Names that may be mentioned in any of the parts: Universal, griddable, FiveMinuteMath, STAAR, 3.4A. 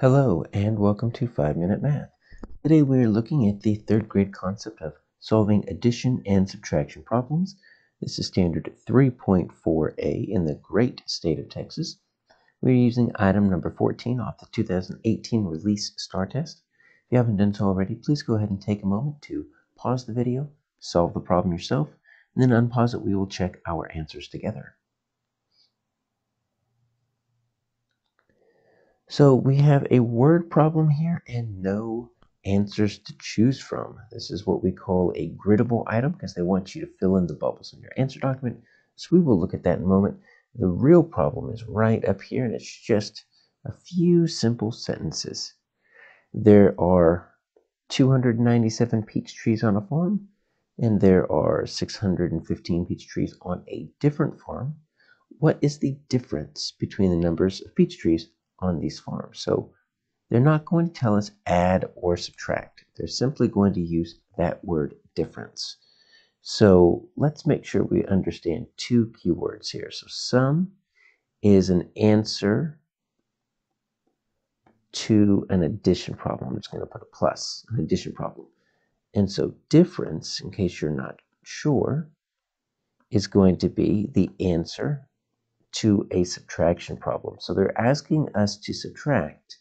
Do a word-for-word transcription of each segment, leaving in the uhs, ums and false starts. Hello and welcome to five minute math. Today we are looking at the third grade concept of solving addition and subtraction problems. This is standard three point four A in the great state of Texas. We are using item number fourteen off the two thousand eighteen release STAAR test. If you haven't done so already, please go ahead and take a moment to pause the video, solve the problem yourself, and then unpause it. We will check our answers together. So we have a word problem here and no answers to choose from. This is what we call a gridable item because they want you to fill in the bubbles in your answer document. So we will look at that in a moment. The real problem is right up here, and it's just a few simple sentences. There are two hundred ninety-seven peach trees on a farm, and there are six hundred fifteen peach trees on a different farm. What is the difference between the numbers of peach trees on these farms? So they're not going to tell us add or subtract. They're simply going to use that word difference. So let's make sure we understand two keywords here. So sum is an answer to an addition problem. I'm just going to put a plus, an addition problem. And so difference, in case you're not sure, is going to be the answer to a subtraction problem. So they're asking us to subtract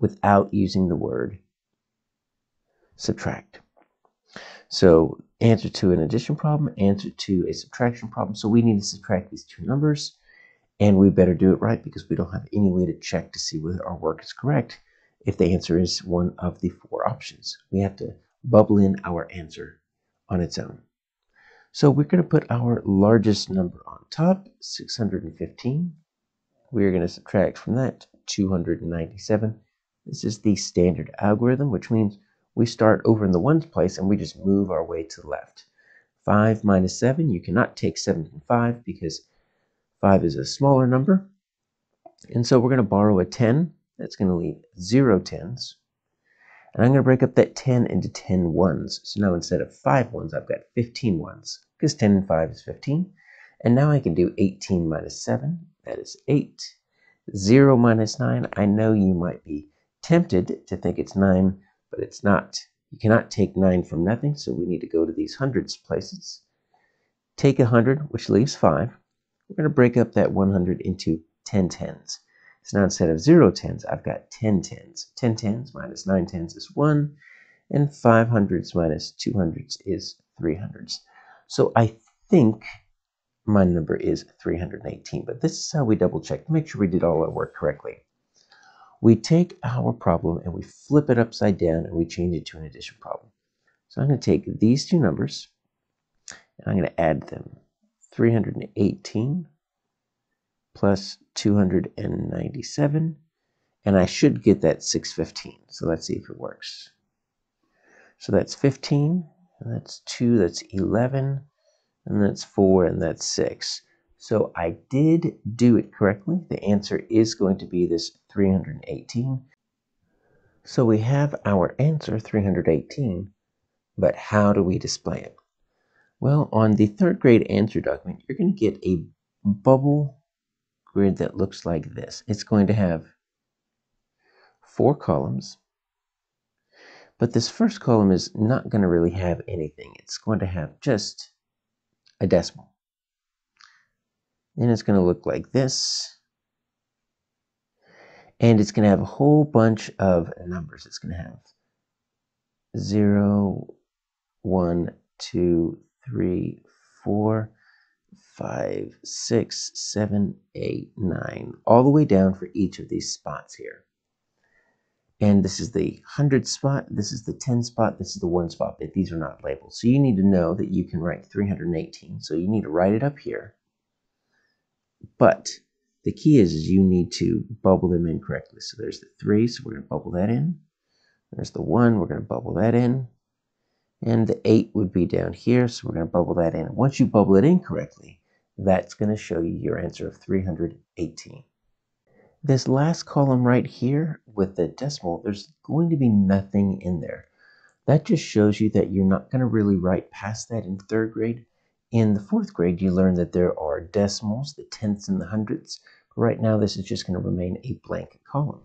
without using the word subtract. So answer to an addition problem, answer to a subtraction problem. So we need to subtract these two numbers, and we better do it right because we don't have any way to check to see whether our work is correct if the answer is one of the four options. We have to bubble in our answer on its own. So we're going to put our largest number on top, six hundred fifteen. We're going to subtract from that two hundred ninety-seven. This is the standard algorithm, which means we start over in the ones place and we just move our way to the left. five minus seven, you cannot take seven from five because five is a smaller number. And so we're going to borrow a ten. That's going to leave zero tens. And I'm going to break up that ten into ten ones. So now instead of five ones, I've got fifteen ones, because ten and five is fifteen. And now I can do eighteen minus seven, that is eight. zero minus nine, I know you might be tempted to think it's nine, but it's not. You cannot take nine from nothing, so we need to go to these hundreds places. Take one hundred, which leaves five. We're going to break up that one hundred into ten tens. So now instead of zero tens, I've got ten tens. ten tens minus nine tens is one, and five hundreds minus two hundreds is three hundreds. So I think my number is three hundred eighteen, but this is how we double check to make sure we did all our work correctly. We take our problem and we flip it upside down and we change it to an addition problem. So I'm going to take these two numbers and I'm going to add them. three hundred eighteen plus two hundred ninety-seven, and I should get that six hundred fifteen. So let's see if it works. So that's fifteen, and that's two, that's eleven, and that's four, and that's six. So I did do it correctly. The answer is going to be this three hundred eighteen. So we have our answer, three hundred eighteen, but how do we display it? Well, on the third grade answer document, you're going to get a bubble grid that looks like this. It's going to have four columns, but this first column is not going to really have anything. It's going to have just a decimal. Then it's going to look like this, and it's going to have a whole bunch of numbers. It's going to have zero, one, two, three, four, five, six, seven, eight, nine, all the way down for each of these spots here. And this is the hundred spot, this is the ten spot, this is the one spot, but these are not labeled. So you need to know that you can write three hundred eighteen, so you need to write it up here. But the key is, is you need to bubble them in correctly. So there's the three, so we're going to bubble that in. There's the one, we're going to bubble that in. And the eight would be down here, so we're going to bubble that in. Once you bubble it in correctly, that's going to show you your answer of three hundred eighteen. This last column right here with the decimal, there's going to be nothing in there. That just shows you that you're not going to really write past that in third grade. In the fourth grade, you learn that there are decimals, the tenths and the hundredths. But right now, this is just going to remain a blank column.